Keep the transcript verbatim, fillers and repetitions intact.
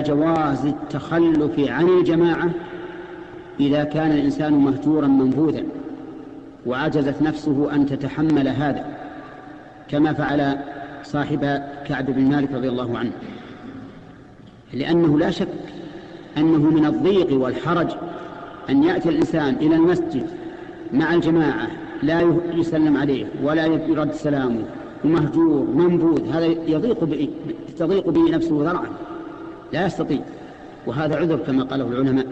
جواز التخلف عن الجماعة إذا كان الإنسان مهجورا منبوذا وعجزت نفسه أن تتحمل هذا، كما فعل صاحب كعب بن مالك رضي الله عنه، لأنه لا شك أنه من الضيق والحرج أن يأتي الإنسان إلى المسجد مع الجماعة لا يسلم عليه ولا يرد سلامه ومهجور منبوذ، هذا يضيق به تضيق به نفسه ذرعا لا يستطيع، وهذا عذر كما قاله العلماء.